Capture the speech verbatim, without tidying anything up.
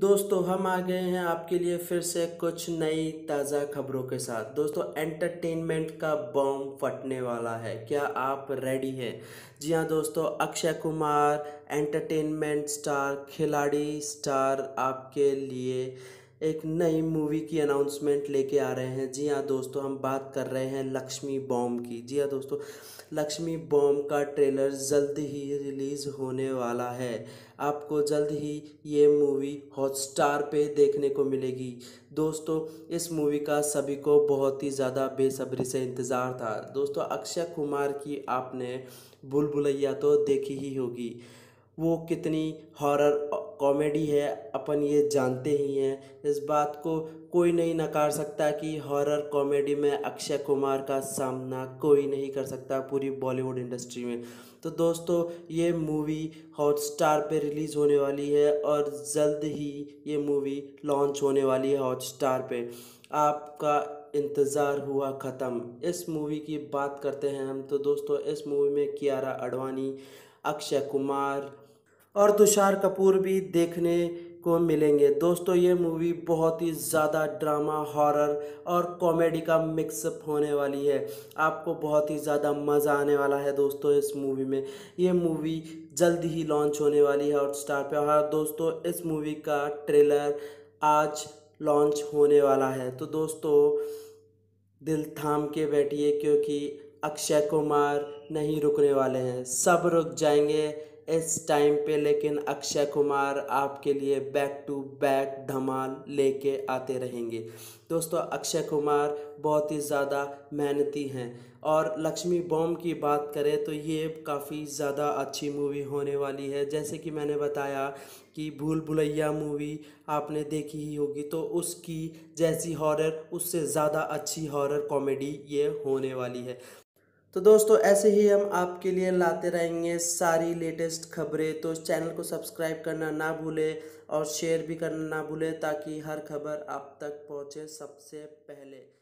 दोस्तों हम आ गए हैं आपके लिए फिर से कुछ नई ताज़ा खबरों के साथ। दोस्तों एंटरटेनमेंट का बॉम्ब फटने वाला है, क्या आप रेडी हैं? जी हाँ दोस्तों, अक्षय कुमार एंटरटेनमेंट स्टार खिलाड़ी स्टार आपके लिए एक नई मूवी की अनाउंसमेंट लेके आ रहे हैं। जी हाँ दोस्तों, हम बात कर रहे हैं लक्ष्मी बॉम्ब की। जी हाँ दोस्तों, लक्ष्मी बॉम्ब का ट्रेलर जल्द ही रिलीज़ होने वाला है। आपको जल्द ही ये मूवी हॉटस्टार पे देखने को मिलेगी। दोस्तों इस मूवी का सभी को बहुत ही ज़्यादा बेसब्री से इंतज़ार था। दोस्तों अक्षय कुमार की आपने भूल भुलैया तो देखी ही होगी, वो कितनी हॉरर कॉमेडी है अपन ये जानते ही हैं। इस बात को कोई नहीं नकार सकता कि हॉरर कॉमेडी में अक्षय कुमार का सामना कोई नहीं कर सकता पूरी बॉलीवुड इंडस्ट्री में। तो दोस्तों ये मूवी हॉटस्टार पे रिलीज़ होने वाली है और जल्द ही ये मूवी लॉन्च होने वाली है हॉटस्टार पे। आपका इंतज़ार हुआ ख़त्म। इस मूवी की बात करते हैं हम तो दोस्तों इस मूवी में कियारा आडवाणी, अक्षय कुमार और तुषार कपूर भी देखने को मिलेंगे। दोस्तों ये मूवी बहुत ही ज़्यादा ड्रामा, हॉरर और कॉमेडी का मिक्सअप होने वाली है। आपको बहुत ही ज़्यादा मज़ा आने वाला है दोस्तों इस मूवी में। ये मूवी जल्द ही लॉन्च होने वाली है हॉटस्टार पे। और दोस्तों इस मूवी का ट्रेलर आज लॉन्च होने वाला है। तो दोस्तों दिल थाम के बैठिए क्योंकि अक्षय कुमार नहीं रुकने वाले हैं। सब रुक जाएंगे इस टाइम पे, लेकिन अक्षय कुमार आपके लिए बैक टू बैक धमाल लेके आते रहेंगे। दोस्तों अक्षय कुमार बहुत ही ज़्यादा मेहनती हैं। और लक्ष्मी बॉम्ब की बात करें तो ये काफ़ी ज़्यादा अच्छी मूवी होने वाली है। जैसे कि मैंने बताया कि भूल भुलैया मूवी आपने देखी ही होगी, तो उसकी जैसी हॉरर उससे ज़्यादा अच्छी हॉरर कॉमेडी ये होने वाली है। तो दोस्तों ऐसे ही हम आपके लिए लाते रहेंगे सारी लेटेस्ट खबरें। तो चैनल को सब्सक्राइब करना ना भूलें और शेयर भी करना ना भूलें ताकि हर खबर आप तक पहुंचे सबसे पहले।